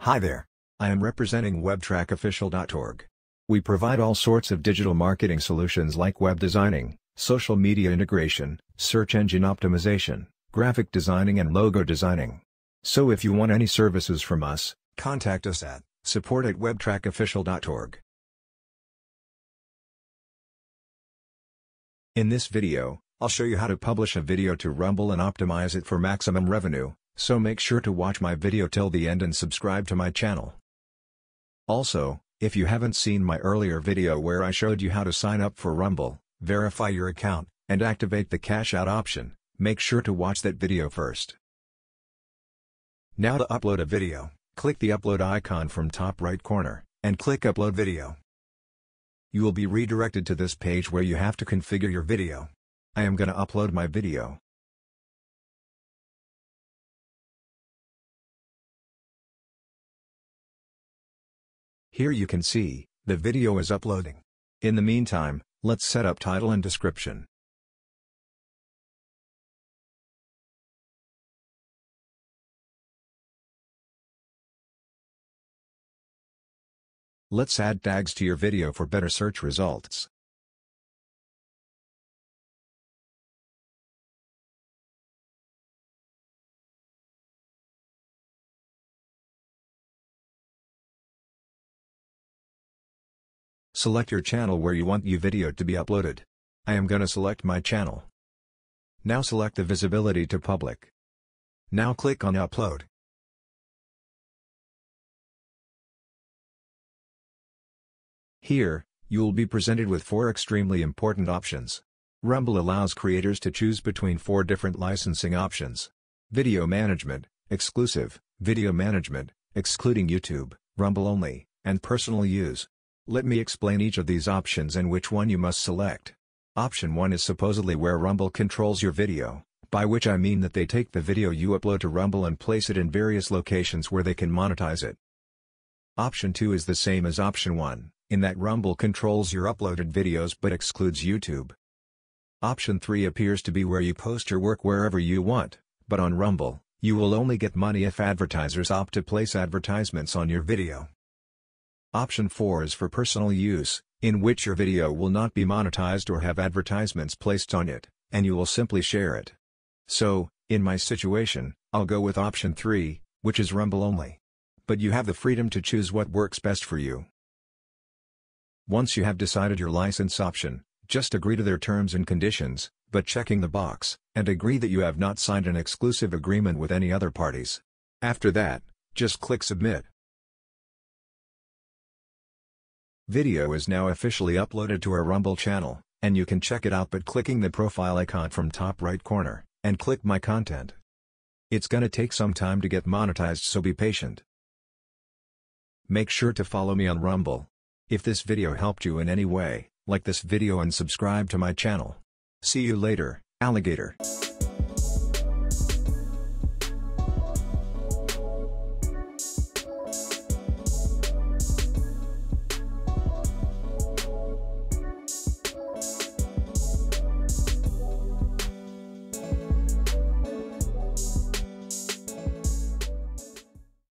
Hi there, I am representing WebTrackOfficial.org. We provide all sorts of digital marketing solutions like web designing, social media integration, search engine optimization, graphic designing and logo designing. So if you want any services from us, contact us at support@webtrackofficial.org. In this video, I'll show you how to publish a video to Rumble and optimize it for maximum revenue, so make sure to watch my video till the end and subscribe to my channel. Also, if you haven't seen my earlier video where I showed you how to sign up for Rumble, verify your account, and activate the cash out option, make sure to watch that video first. Now to upload a video, click the upload icon from top right corner, and click upload video. You will be redirected to this page where you have to configure your video. I am going to upload my video. Here you can see, the video is uploading. In the meantime, let's set up title and description. Let's add tags to your video for better search results. Select your channel where you want your video to be uploaded. I am going to select my channel. Now select the visibility to public. Now click on upload. Here, you will be presented with four extremely important options. Rumble allows creators to choose between four different licensing options: video management, exclusive, video management, excluding YouTube, Rumble only, and personal use. Let me explain each of these options and which one you must select. Option 1 is supposedly where Rumble controls your video, by which I mean that they take the video you upload to Rumble and place it in various locations where they can monetize it. Option 2 is the same as option 1, in that Rumble controls your uploaded videos but excludes YouTube. Option 3 appears to be where you post your work wherever you want, but on Rumble, you will only get money if advertisers opt to place advertisements on your video. Option 4 is for personal use, in which your video will not be monetized or have advertisements placed on it, and you will simply share it. So, in my situation, I'll go with option 3, which is Rumble only. But you have the freedom to choose what works best for you. Once you have decided your license option, just agree to their terms and conditions, but checking the box, and agree that you have not signed an exclusive agreement with any other parties. After that, just click submit. Video is now officially uploaded to our Rumble channel, and you can check it out by clicking the profile icon from top right corner, and click My Content. It's gonna take some time to get monetized, so be patient. Make sure to follow me on Rumble. If this video helped you in any way, like this video and subscribe to my channel. See you later, alligator.